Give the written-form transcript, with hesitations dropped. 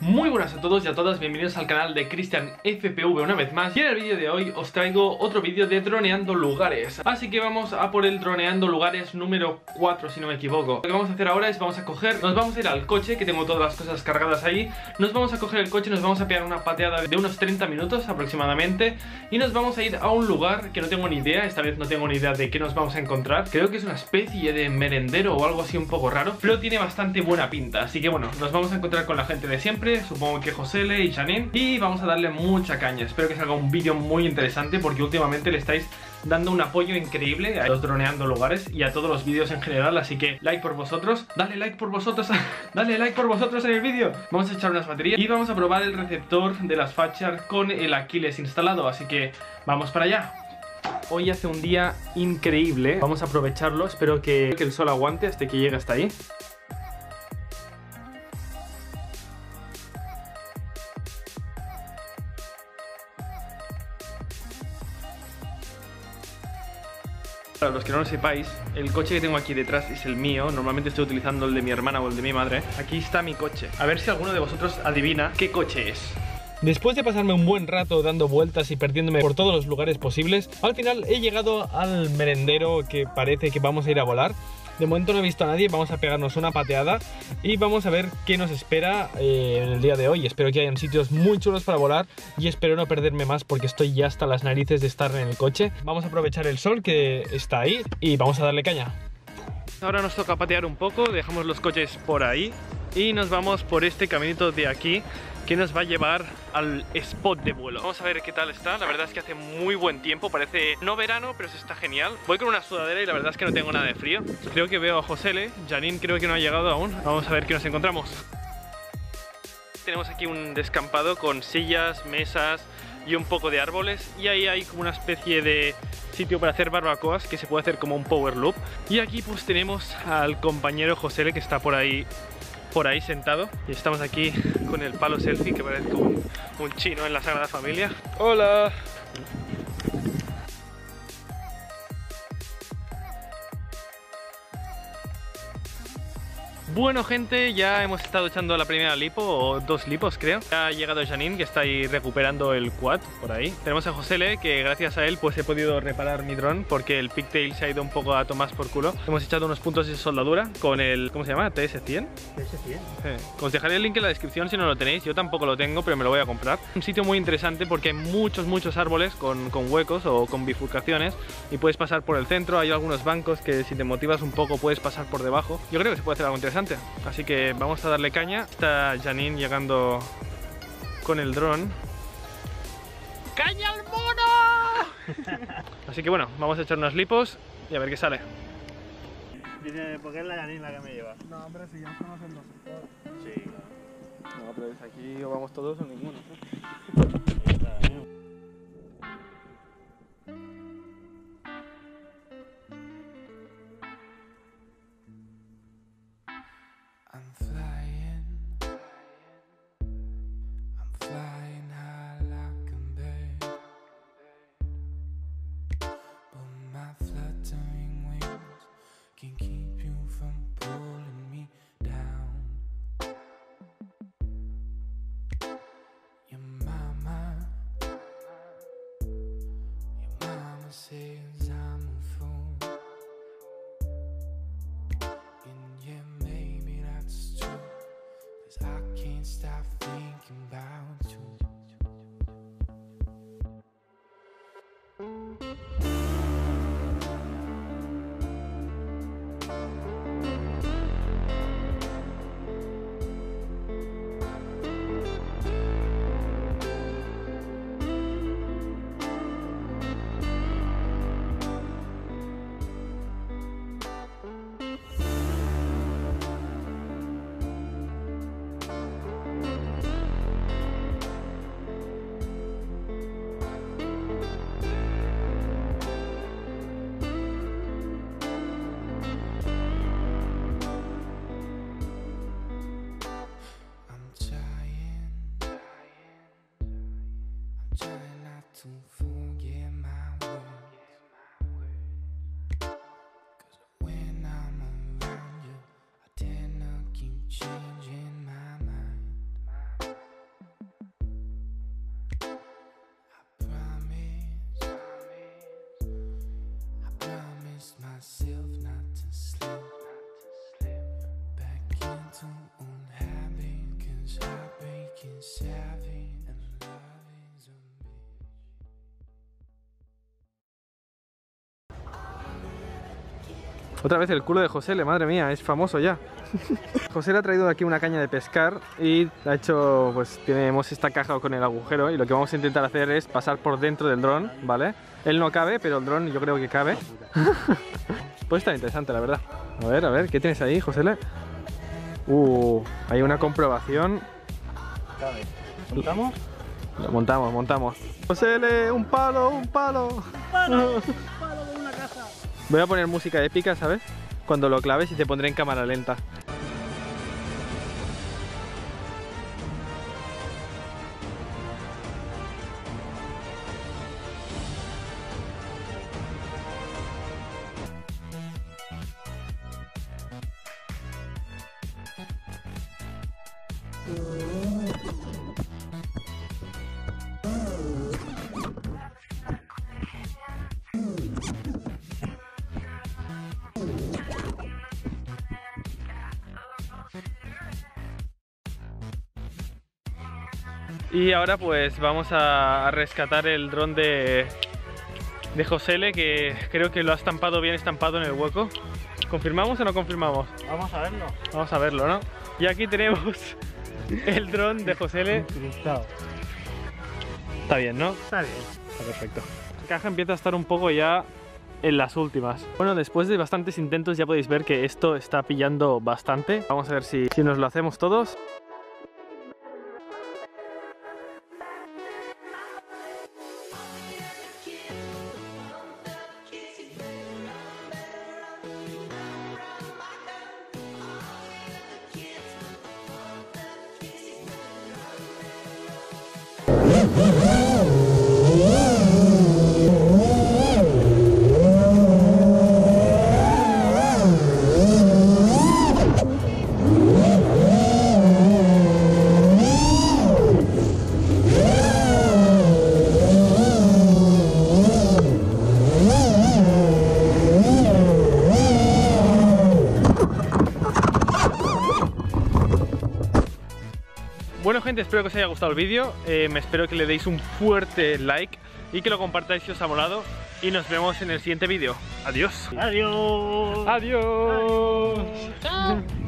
Muy buenas a todos y a todas, bienvenidos al canal de Kristian FPV una vez más. Y en el vídeo de hoy os traigo otro vídeo de droneando lugares. Así que vamos a por el droneando lugares número 4, si no me equivoco. Lo que vamos a hacer ahora es nos vamos a ir al coche, que tengo todas las cosas cargadas ahí. Nos vamos a coger el coche, nos vamos a pegar una pateada de unos 30 minutos aproximadamente. Y nos vamos a ir a un lugar que no tengo ni idea, esta vez no tengo ni idea de qué nos vamos a encontrar. Creo que es una especie de merendero o algo así un poco raro, pero tiene bastante buena pinta. Así que bueno, nos vamos a encontrar con la gente de siempre, supongo que Josele y Chanin, y vamos a darle mucha caña. Espero que salga un vídeo muy interesante porque últimamente le estáis dando un apoyo increíble a los droneando lugares y a todos los vídeos en general, así que like por vosotros, dale like por vosotros, dale like por vosotros en el vídeo. Vamos a echar unas baterías y vamos a probar el receptor de las Fachar con el Achilles instalado, así que vamos para allá. Hoy hace un día increíble, vamos a aprovecharlo, espero que el sol aguante hasta que llegue hasta ahí. Para los que no lo sepáis, el coche que tengo aquí detrás es el mío. Normalmente estoy utilizando el de mi hermana o el de mi madre. Aquí está mi coche. A ver si alguno de vosotros adivina qué coche es. Después de pasarme un buen rato dando vueltas y perdiéndome por todos los lugares posibles, al final he llegado al merendero que parece que vamos a ir a volar. De momento no he visto a nadie, vamos a pegarnos una pateada y vamos a ver qué nos espera en el día de hoy. Espero que hayan sitios muy chulos para volar y espero no perderme más porque estoy ya hasta las narices de estar en el coche. Vamos a aprovechar el sol que está ahí y vamos a darle caña. Ahora nos toca patear un poco, dejamos los coches por ahí y nos vamos por este caminito de aquí que nos va a llevar al spot de vuelo. Vamos a ver qué tal está, la verdad es que hace muy buen tiempo, parece no verano, pero se está genial. Voy con una sudadera y la verdad es que no tengo nada de frío. Creo que veo a Josele, Janine creo que no ha llegado aún, vamos a ver qué nos encontramos. Tenemos aquí un descampado con sillas, mesas y un poco de árboles y ahí hay como una especie de sitio para hacer barbacoas que se puede hacer como un power loop. Y aquí pues tenemos al compañero Josele que está por ahí sentado y estamos aquí con el palo selfie que parece un chino en la Sagrada Familia. ¡Hola! Bueno gente, ya hemos estado echando la primera lipo, o dos lipos creo. Ya ha llegado Janine que está ahí recuperando el quad por ahí. Tenemos a Josele que gracias a él pues he podido reparar mi dron porque el pigtail se ha ido un poco a tomar por culo. Hemos echado unos puntos de soldadura con el, ¿cómo se llama? ¿TS100? TS100. Os dejaré el link en la descripción si no lo tenéis, yo tampoco lo tengo pero me lo voy a comprar. Un sitio muy interesante porque hay muchos árboles con huecos o con bifurcaciones y puedes pasar por el centro, hay algunos bancos que si te motivas un poco puedes pasar por debajo. Yo creo que se puede hacer algo interesante. Así que vamos a darle caña. Está Janine llegando con el dron. ¡Caña al mono! Así que bueno, vamos a echar unos lipos y a ver qué sale. ¿Por qué es la Janine la que me lleva? No, hombre, si ya nos conocemos. Sí, claro. No, pero es aquí o vamos todos o ninguno. Says I'm a fool, and yeah, maybe that's true, 'cause I can't stop thinking about you. Changing my mind. Otra vez el culo de Josele, madre mía, es famoso ya. Josele ha traído de aquí una caña de pescar y ha hecho, pues tenemos esta caja con el agujero y lo que vamos a intentar hacer es pasar por dentro del dron, ¿vale? Él no cabe, pero el dron yo creo que cabe. Pues está interesante, la verdad. A ver, ¿qué tienes ahí, Josele? Hay una comprobación. Cabe. ¿Montamos? Lo montamos, montamos. Josele, un palo, un palo. Un palo. Voy a poner música épica, ¿sabes? Cuando lo claves y te pondré en cámara lenta. Y ahora pues vamos a rescatar el dron de Josele, que creo que lo ha estampado bien estampado en el hueco. ¿Confirmamos o no confirmamos? Vamos a verlo. Vamos a verlo, ¿no? Y aquí tenemos el dron de Josele. Está bien, ¿no? Está bien. Está perfecto. La caja empieza a estar un poco ya en las últimas. Bueno, después de bastantes intentos ya podéis ver que esto está pillando bastante. Vamos a ver si nos lo hacemos todos. Bueno gente, espero que os haya gustado el vídeo, me espero que le deis un fuerte like y que lo compartáis si os ha molado y nos vemos en el siguiente vídeo. Adiós. Adiós. Adiós. Adiós.